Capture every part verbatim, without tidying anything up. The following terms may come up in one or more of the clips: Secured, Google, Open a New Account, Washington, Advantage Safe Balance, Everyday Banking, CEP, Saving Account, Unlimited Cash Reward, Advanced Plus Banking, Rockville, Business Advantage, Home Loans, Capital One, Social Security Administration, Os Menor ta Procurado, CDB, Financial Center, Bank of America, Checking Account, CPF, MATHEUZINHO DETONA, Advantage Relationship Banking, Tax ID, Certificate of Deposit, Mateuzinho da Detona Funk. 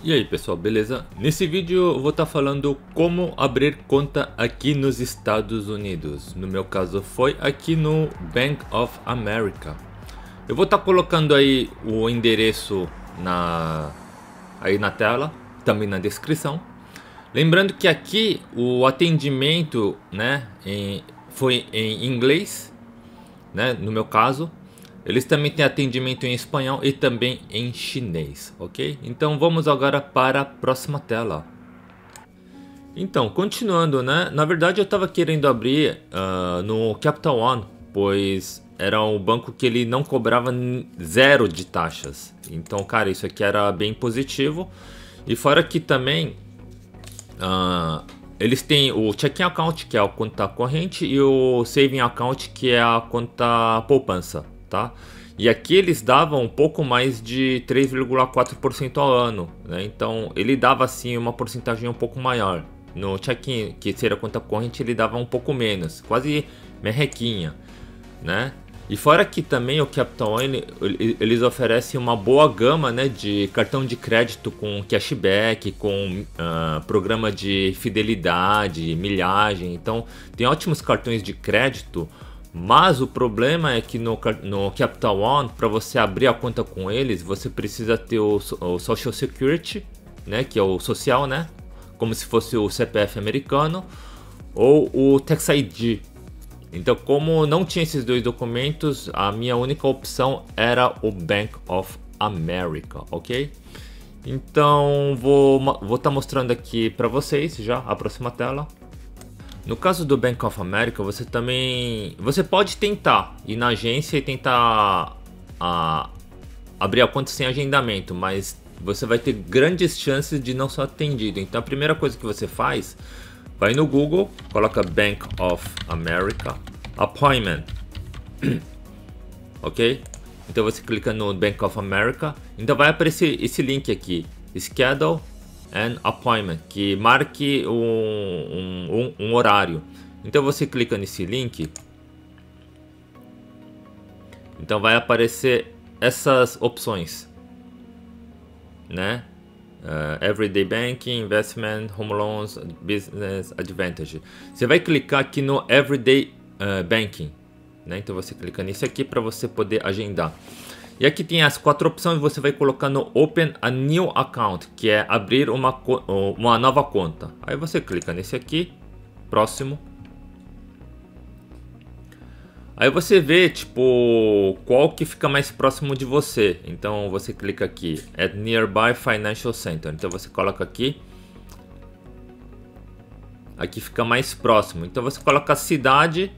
E aí pessoal, beleza? Nesse vídeo eu vou estar falando como abrir conta aqui nos Estados Unidos. No meu caso foi aqui no Bank of America. Eu vou estar colocando aí o endereço na, aí na tela, também na descrição. Lembrando que aqui o atendimento, né, em, foi em inglês, né, no meu caso. Eles também têm atendimento em espanhol e também em chinês, ok? Então vamos agora para a próxima tela. Então, continuando, né? Na verdade eu estava querendo abrir uh, no Capital One, pois era um banco que ele não cobrava zero de taxas. Então, cara, isso aqui era bem positivo. E fora que também uh, eles têm o Checking Account, que é a conta corrente, e o Saving Account, que é a conta poupança. Tá? E aqui eles davam um pouco mais de três vírgula quatro por cento ao ano, né? Então ele dava assim uma porcentagem um pouco maior. No check-in, que seria a conta corrente, ele dava um pouco menos, quase merrequinha, né? E fora que também o Capital One, eles oferecem uma boa gama, né, de cartão de crédito com cashback, com uh, programa de fidelidade, milhagem. Então tem ótimos cartões de crédito. Mas o problema é que no, no Capital One, para você abrir a conta com eles, você precisa ter o, o Social Security, né, que é o social, né, como se fosse o C P F americano, ou o Tax I D. Então, como não tinha esses dois documentos, a minha única opção era o Bank of America, ok? Então, vou vou estar mostrando aqui para vocês já a próxima tela. No caso do Bank of America, você também você pode tentar ir na agência e tentar a, abrir a conta sem agendamento, mas você vai ter grandes chances de não ser atendido. Então a primeira coisa que você faz, vai no Google, coloca Bank of America Appointment, ok? Então você clica no Bank of America, então vai aparecer esse link aqui, Schedule An Appointment, que marque um, um, um horário. Então você clica nesse link, então vai aparecer essas opções, né? Uh, Everyday Banking, Investment, Home Loans, Business Advantage. Você vai clicar aqui no Everyday uh, Banking, né? Então você clica nesse aqui para você poder agendar. E aqui tem as quatro opções, você vai colocar no Open a New Account, que é abrir uma, uma nova conta. Aí você clica nesse aqui, próximo. Aí você vê, tipo, qual que fica mais próximo de você. Então você clica aqui, At Nearby Financial Center. Então você coloca aqui. Aqui fica mais próximo. Então você coloca a cidade...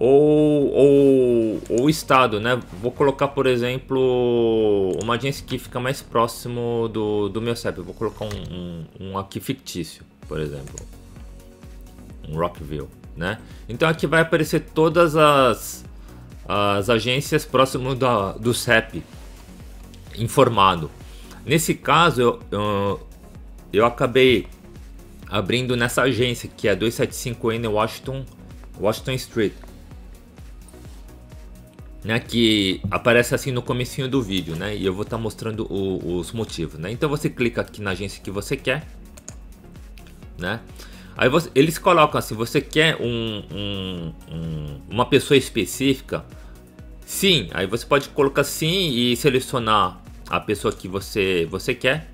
Ou, ou, ou estado, né? Vou colocar, por exemplo, uma agência que fica mais próximo do, do meu C E P. Eu vou colocar um, um, um aqui fictício, por exemplo, um Rockville, né? Então aqui vai aparecer todas as, as agências próximo da, do C E P informado. Nesse caso, eu, eu, eu acabei abrindo nessa agência que é dois sete cinco N Washington, Washington Street. Né, que aparece assim no comecinho do vídeo, né? E eu vou estar tá mostrando o, os motivos, né? Então você clica aqui na agência que você quer, né? Aí você, eles colocam assim, você quer um, um, um, uma pessoa específica? Sim, aí você pode colocar sim e selecionar a pessoa que você, você quer,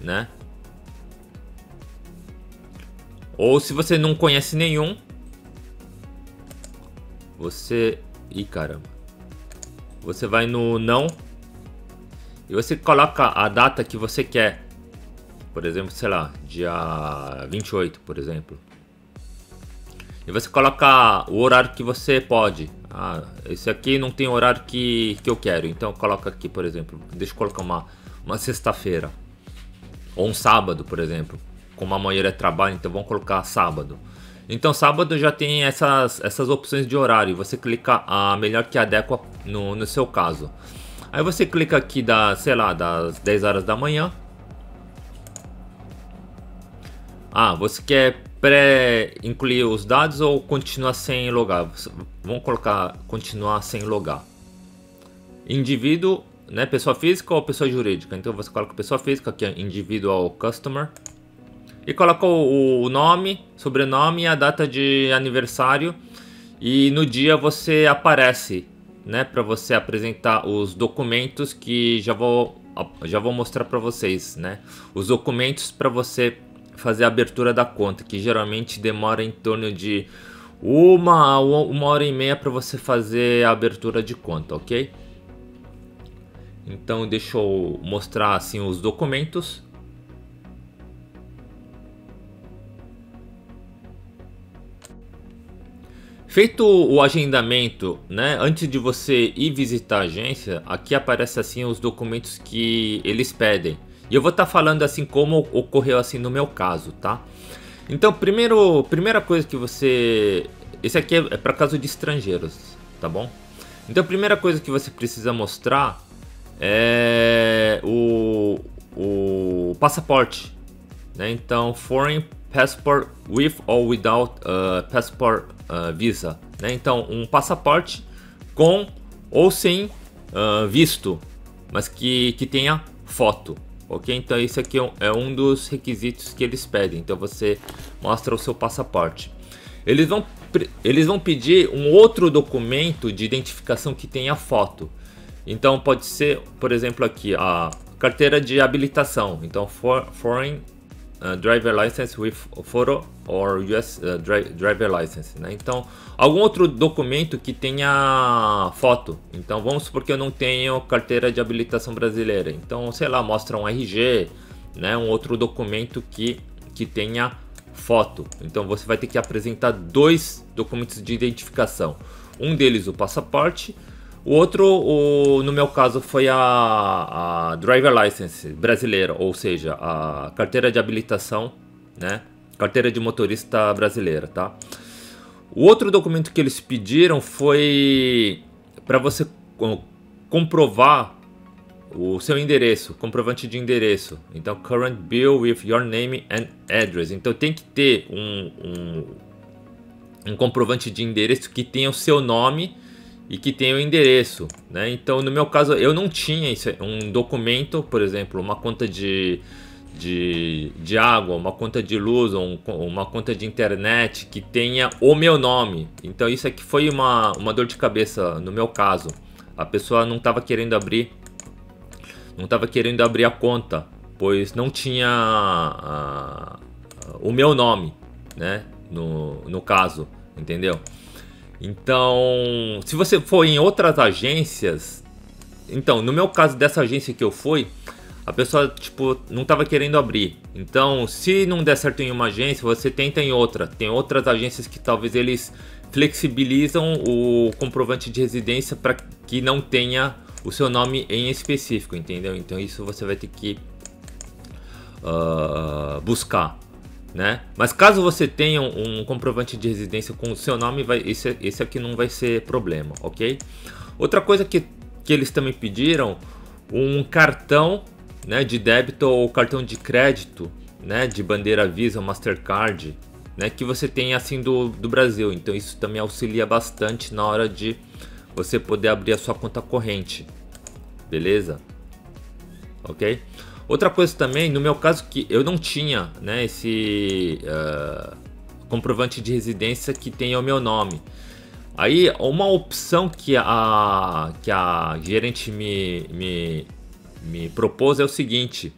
né? Ou se você não conhece nenhum, você... Ih, caramba. Você vai no não e você coloca a data que você quer. Por exemplo, sei lá, dia vinte e oito, por exemplo. E você coloca o horário que você pode. Ah, esse aqui não tem horário que, que eu quero. Então coloca aqui, por exemplo, deixa eu colocar uma, uma sexta-feira. Ou um sábado, por exemplo. Como a maioria trabalha, então vamos colocar sábado. Então sábado já tem essas, essas opções de horário. Você clica a melhor que adequa no, no seu caso. Aí você clica aqui da, sei lá, das dez horas da manhã. Ah, você quer pré-incluir os dados ou continuar sem logar? Vamos colocar continuar sem logar. Indivíduo né? Pessoa física ou pessoa jurídica. Então você coloca pessoa física, aqui é individual customer. E coloca o nome, sobrenome e a data de aniversário. E no dia você aparece, né? Para você apresentar os documentos que já vou, já vou mostrar para vocês, né? Os documentos para você fazer a abertura da conta, que geralmente demora em torno de uma, uma hora e meia para você fazer a abertura de conta, ok? Então deixa eu mostrar assim os documentos. Feito o agendamento, né, antes de você ir visitar a agência, aqui aparece assim os documentos que eles pedem. E eu vou estar falando assim como ocorreu assim no meu caso, tá? Então, primeiro, primeira coisa que você... Esse aqui é para caso de estrangeiros, tá bom? Então, a primeira coisa que você precisa mostrar é o, o passaporte, né? Então, foreign passport with or without uh, passport Uh, visa, né? Então um passaporte com ou sem uh, visto, mas que, que tenha foto, ok? Então isso aqui é um dos requisitos que eles pedem. Então você mostra o seu passaporte. Eles vão, eles vão pedir um outro documento de identificação que tenha foto. Então pode ser, por exemplo, aqui a carteira de habilitação. Então for, foreign Uh, driver license with photo or U S uh, dri driver license, né? Então algum outro documento que tenha foto. Então vamos supor que eu não tenho carteira de habilitação brasileira, então sei lá, mostra um R G, né? Um outro documento que, que tenha foto. Então você vai ter que apresentar dois documentos de identificação, um deles o passaporte, o outro, o, no meu caso, foi a, a driver license brasileira, ou seja, a carteira de habilitação, né? Carteira de motorista brasileira, tá? O outro documento que eles pediram foi para você comprovar o seu endereço, comprovante de endereço. Então, current bill with your name and address. Então, tem que ter um, um, um comprovante de endereço que tenha o seu nome e que tem o endereço, né? Então no meu caso eu não tinha isso, um documento, por exemplo, uma conta de, de, de água, uma conta de luz, um, uma conta de internet que tenha o meu nome. Então isso aqui foi uma, uma dor de cabeça no meu caso. A pessoa não estava querendo abrir, não estava querendo abrir a conta, pois não tinha a, a, o meu nome, né? No, no caso, entendeu? Então, se você for em outras agências, então, no meu caso dessa agência que eu fui, a pessoa, tipo, não estava querendo abrir. Então, se não der certo em uma agência, você tenta em outra. Tem outras agências que talvez eles flexibilizam o comprovante de residência para que não tenha o seu nome em específico, entendeu? Então, isso você vai ter que uh, buscar, né? Mas caso você tenha um, um comprovante de residência com o seu nome, vai, esse, esse aqui não vai ser problema, ok? Outra coisa que, que eles também pediram, um cartão, né, de débito ou cartão de crédito, né, de bandeira Visa, Mastercard, né, que você tenha assim do, do Brasil. Então isso também auxilia bastante na hora de você poder abrir a sua conta corrente, beleza? Ok? Outra coisa também, no meu caso, que eu não tinha, né, esse uh, comprovante de residência que tenha o meu nome. Aí, uma opção que a, que a gerente me, me, me propôs é o seguinte.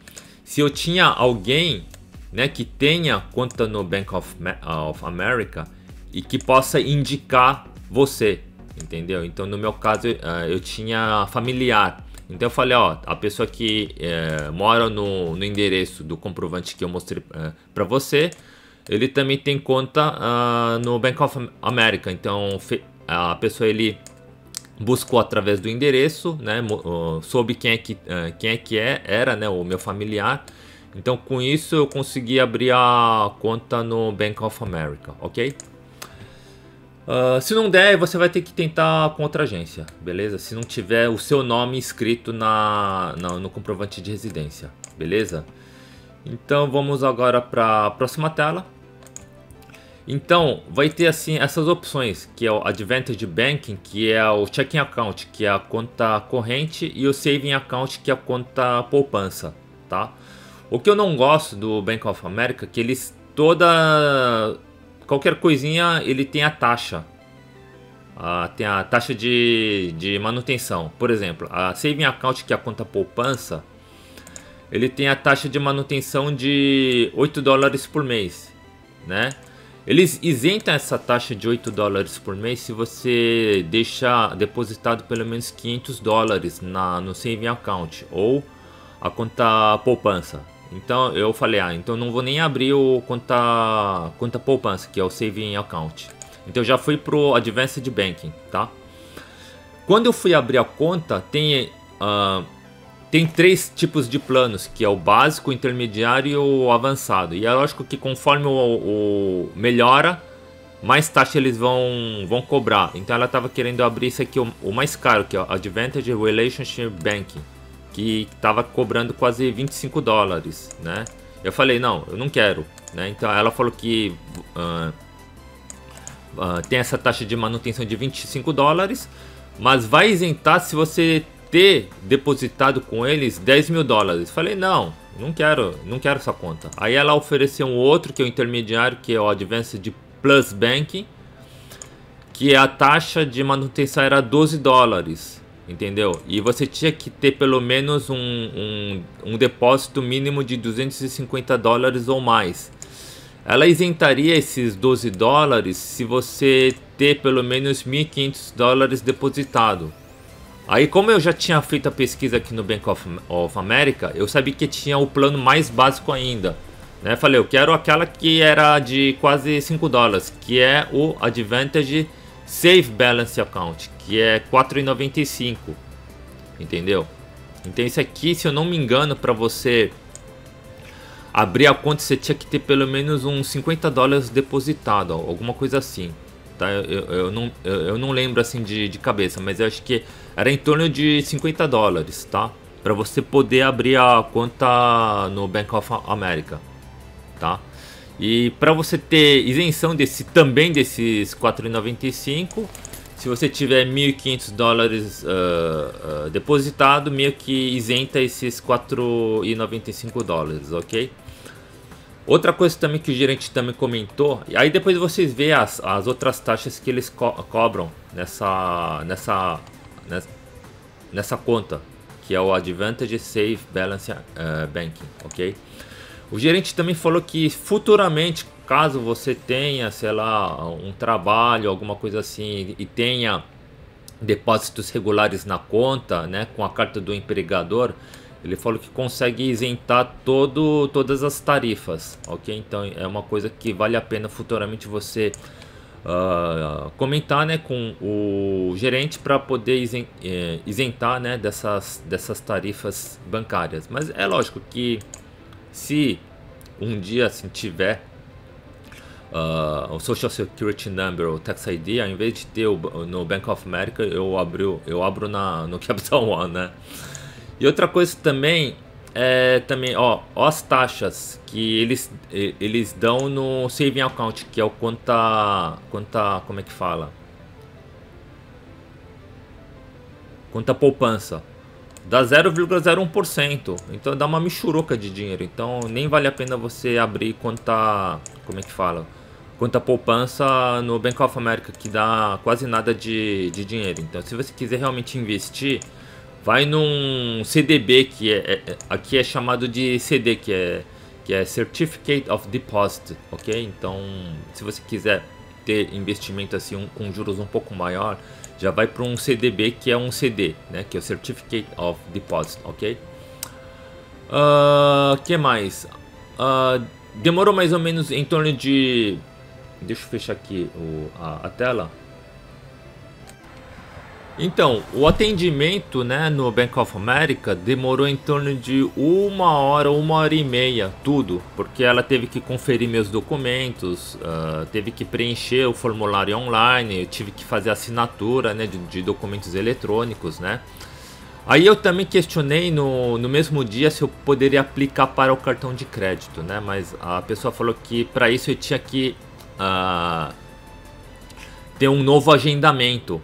Se eu tinha alguém, né, que tenha conta no Bank of, of America e que possa indicar você, entendeu? Então, no meu caso, uh, eu tinha familiar. Então eu falei, ó, a pessoa que é, mora no, no endereço do comprovante que eu mostrei é, para você, ele também tem conta uh, no Bank of America. Então a pessoa, ele buscou através do endereço, né, uh, soube quem é que, uh, quem é que é, era, né, o meu familiar. Então com isso eu consegui abrir a conta no Bank of America, ok? Uh, se não der, você vai ter que tentar com outra agência, beleza? Se não tiver o seu nome escrito na, na, no comprovante de residência, beleza? Então vamos agora para a próxima tela. Então vai ter assim essas opções, que é o Advantage Banking, que é o Checking Account, que é a conta corrente, e o Saving Account, que é a conta poupança, tá? O que eu não gosto do Bank of America é que eles toda qualquer coisinha ele tem a taxa, ah, tem a taxa de, de manutenção. Por exemplo, a Saving Account, que é a conta poupança, ele tem a taxa de manutenção de oito dólares por mês, né? Eles isentam essa taxa de oito dólares por mês se você deixar depositado pelo menos quinhentos dólares na, no Saving Account ou a conta poupança. Então eu falei, ah, então não vou nem abrir o conta, conta poupança, que é o Saving Account. Então eu já fui pro Advanced Banking, tá? Quando eu fui abrir a conta, tem... Uh, Tem três tipos de planos, que é o básico, o intermediário e o avançado. E é lógico que conforme o, o melhora, mais taxa eles vão, vão cobrar. Então ela estava querendo abrir isso aqui, o, o mais caro, que é o Advantage Relationship Banking, que estava cobrando quase vinte e cinco dólares, né? Eu falei, não, eu não quero, né? Então ela falou que uh, uh, tem essa taxa de manutenção de vinte e cinco dólares, mas vai isentar se você ter depositado com eles dez mil dólares. Falei, não, não quero, não quero essa conta. Aí ela ofereceu um outro, que é o intermediário, que é o Advanced Plus Banking, que a taxa de manutenção era doze dólares, entendeu? E você tinha que ter pelo menos um, um, um depósito mínimo de duzentos e cinquenta dólares ou mais. Ela isentaria esses doze dólares se você ter pelo menos mil e quinhentos dólares depositado. Aí, como eu já tinha feito a pesquisa aqui no Bank of, of America, eu sabia que tinha o plano mais básico ainda, né? Falei, eu quero aquela que era de quase cinco dólares, que é o Advantage Safe Balance Account, que é quatro reais e noventa e cinco centavos, entendeu? Então isso aqui, se eu não me engano, para você abrir a conta, você tinha que ter pelo menos uns cinquenta dólares depositado, ó, alguma coisa assim. Tá, eu, eu, não, eu, eu não lembro assim de, de cabeça, mas eu acho que era em torno de cinquenta dólares, tá? Para você poder abrir a conta no Bank of America, tá? E para você ter isenção desse, também desses quatro reais e noventa e cinco centavos, se você tiver mil e quinhentos dólares uh, uh, depositado, meio que isenta esses quatro reais e noventa e cinco centavos, ok? Outra coisa também que o gerente também comentou, e aí depois vocês veem as, as outras taxas que eles co cobram nessa, nessa, nessa, nessa conta, que é o Advantage Safe Balance uh, Banking, ok? O gerente também falou que futuramente, caso você tenha, sei lá, um trabalho, alguma coisa assim, e tenha depósitos regulares na conta, né, com a carta do empregador, ele falou que consegue isentar todo, todas as tarifas, ok? Então é uma coisa que vale a pena futuramente você uh, comentar, né, com o gerente, para poder isen, eh, isentar, né, dessas, dessas tarifas bancárias. Mas é lógico que se um dia assim tiver uh, o Social Security Number ou Tax I D, ao invés de ter o, no Bank of America, eu abro, eu abro na, no Capital One, né? E outra coisa também é também ó, ó as taxas que eles eles dão no Saving Account, que é o conta conta como é que fala? Conta poupança. Dá zero vírgula zero um por cento. Então dá uma michuruca de dinheiro. Então nem vale a pena você abrir conta, como é que fala? Conta poupança no Bank of America, que dá quase nada de, de dinheiro. Então se você quiser realmente investir, vai num C D B, que é, é, aqui é chamado de C D, que é, que é Certificate of Deposit, ok? Então, se você quiser ter investimento assim, um, com juros um pouco maior, já vai para um C D B, que é um C D, né? Que é o Certificate of Deposit, ok? O uh, que mais? Uh, demorou mais ou menos em torno de... Deixa eu fechar aqui o, a, a tela. Então, o atendimento, né, no Bank of America demorou em torno de uma hora, uma hora e meia, tudo. Porque ela teve que conferir meus documentos, uh, teve que preencher o formulário online, eu tive que fazer assinatura, né, de, de documentos eletrônicos, né. Aí eu também questionei no, no mesmo dia se eu poderia aplicar para o cartão de crédito, né, mas a pessoa falou que para isso eu tinha que uh, ter um novo agendamento,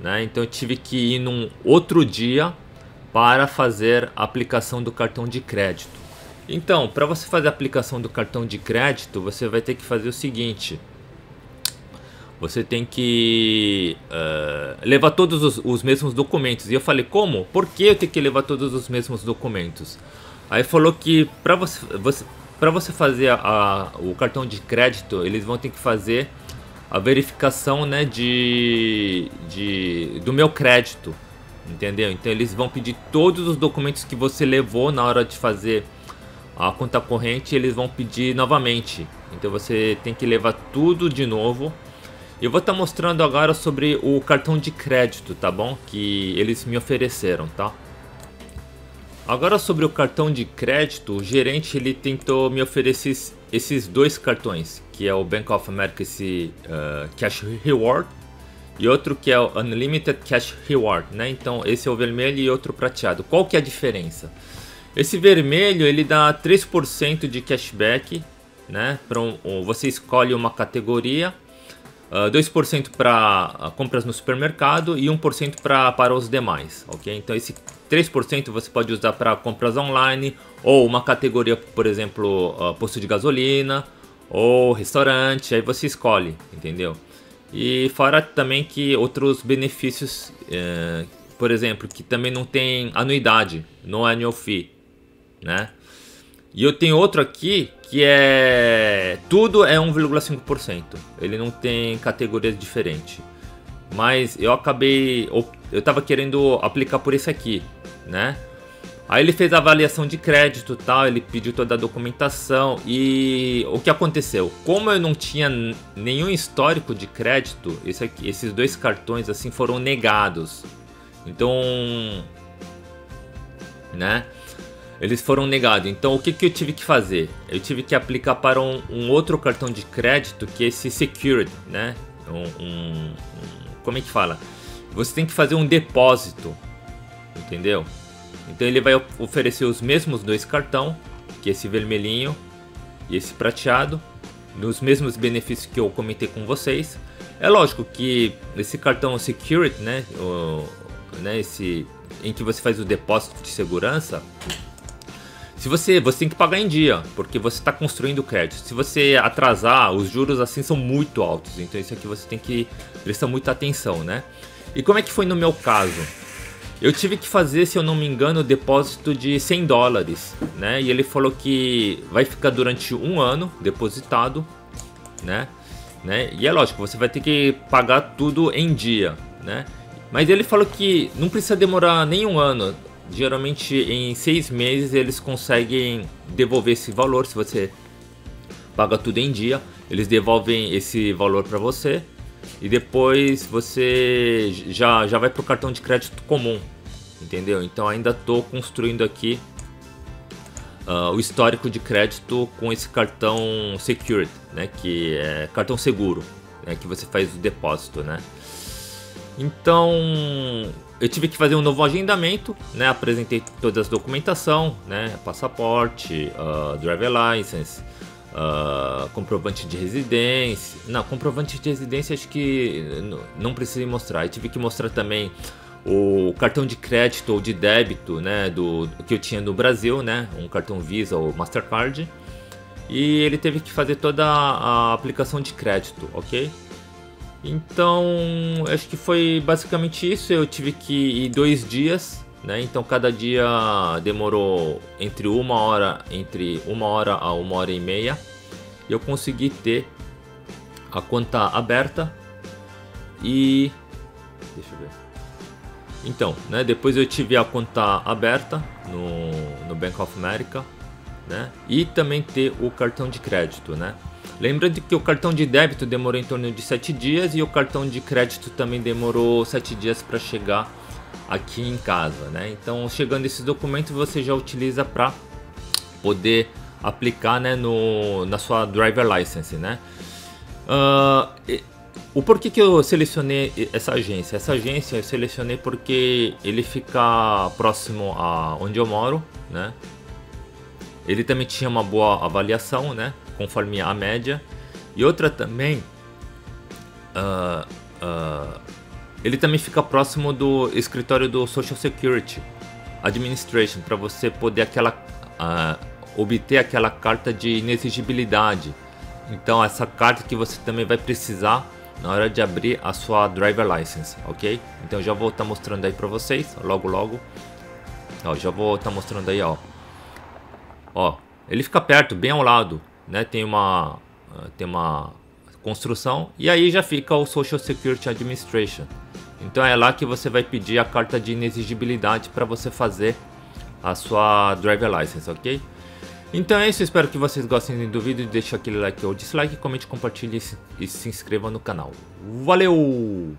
né? Então eu tive que ir num outro dia para fazer a aplicação do cartão de crédito. Então, para você fazer a aplicação do cartão de crédito, você vai ter que fazer o seguinte: você tem que uh, levar todos os, os mesmos documentos. E eu falei, como? Por que eu tenho que levar todos os mesmos documentos? Aí falou que para você, você, para você fazer a, a, o cartão de crédito, eles vão ter que fazer a verificação, né, de, de, do meu crédito, entendeu? Então eles vão pedir todos os documentos que você levou na hora de fazer a conta corrente, eles vão pedir novamente. Então você tem que levar tudo de novo. Eu vou estar tá mostrando agora sobre o cartão de crédito, tá bom? Que eles me ofereceram, tá? Agora sobre o cartão de crédito, o gerente ele tentou me oferecer esses dois cartões, que é o Bank of America, esse uh, Cash Reward, e outro que é o Unlimited Cash Reward, né? Então esse é o vermelho e outro prateado. Qual que é a diferença? Esse vermelho ele dá três por cento de cashback, né? Pra um, você escolhe uma categoria, uh, dois por cento para uh, compras no supermercado e um por cento pra, para os demais, ok? Então esse três por cento você pode usar para compras online, ou uma categoria, por exemplo, uh, posto de gasolina, ou restaurante, aí você escolhe, entendeu? E fora também que outros benefícios, eh, por exemplo, que também não tem anuidade, no annual fee, né? E eu tenho outro aqui que é... tudo é um vírgula cinco por cento, ele não tem categoria diferente. Mas eu acabei, eu tava querendo aplicar por esse aqui, né? Aí ele fez a avaliação de crédito, tal, ele pediu toda a documentação. E o que aconteceu? Como eu não tinha nenhum histórico de crédito, esse aqui, esses dois cartões assim foram negados. Então, né? Eles foram negados. Então o que, que eu tive que fazer? Eu tive que aplicar para um, um outro cartão de crédito, que é esse Secured, né? Um, um, um Como é que fala? Você tem que fazer um depósito, entendeu? Então ele vai oferecer os mesmos dois cartões, que é esse vermelhinho e esse prateado, nos mesmos benefícios que eu comentei com vocês. É lógico que esse cartão Secured, né, o, né, esse em que você faz o depósito de segurança, se você você tem que pagar em dia, porque você está construindo crédito. Se você atrasar, os juros assim são muito altos. Então isso aqui você tem que presta muita atenção, né? E como é que foi no meu caso? Eu tive que fazer, se eu não me engano, o depósito de cem dólares, né? E ele falou que vai ficar durante um ano depositado, né? né? E é lógico, você vai ter que pagar tudo em dia, né? Mas ele falou que não precisa demorar nem um ano. Geralmente em seis meses eles conseguem devolver esse valor. Se você paga tudo em dia, eles devolvem esse valor para você. E depois você já, já vai para o cartão de crédito comum, entendeu? Então ainda estou construindo aqui uh, o histórico de crédito com esse cartão Secured, né? Que é cartão seguro, né? Que você faz o depósito, né? Então eu tive que fazer um novo agendamento, né? Apresentei todas as documentação, né? Passaporte, uh, driver license, Uh, comprovante de residência. Não, comprovante de residência acho que não precisei mostrar. Eu tive que mostrar também o cartão de crédito ou de débito, né, do, do que eu tinha no Brasil, né, um cartão Visa ou Mastercard. E ele teve que fazer toda a aplicação de crédito, ok? Então acho que foi basicamente isso. Eu tive que ir dois dias, né? Então cada dia demorou entre uma hora, entre uma hora a uma hora e meia, e eu consegui ter a conta aberta. E deixa eu ver. Então, né? Depois eu tive a conta aberta no, no Bank of America, né? E também ter o cartão de crédito, né? Lembrando que o cartão de débito demorou em torno de sete dias e o cartão de crédito também demorou sete dias para chegar aqui em casa, né? Então chegando esses documentos você já utiliza para poder aplicar, né, no, na sua driver license, né? Uh, e, o porquê que eu selecionei essa agência? Essa agência eu selecionei porque ele fica próximo a onde eu moro, né? Ele também tinha uma boa avaliação, né? Conforme a média. E outra também, uh, uh, ele também fica próximo do escritório do Social Security Administration, para você poder aquela, uh, obter aquela carta de inexigibilidade. Então essa carta que você também vai precisar na hora de abrir a sua driver license, ok? Então já vou estar tá mostrando aí para vocês, logo logo. Ó, já vou estar tá mostrando aí, ó. Ó, ele fica perto, bem ao lado, né? Tem uma, tem uma construção e aí já fica o Social Security Administration. Então é lá que você vai pedir a carta de inexigibilidade para você fazer a sua driver license, ok? Então é isso, espero que vocês gostem do vídeo. Deixa aquele like ou dislike, comente, compartilhe e se inscreva no canal. Valeu!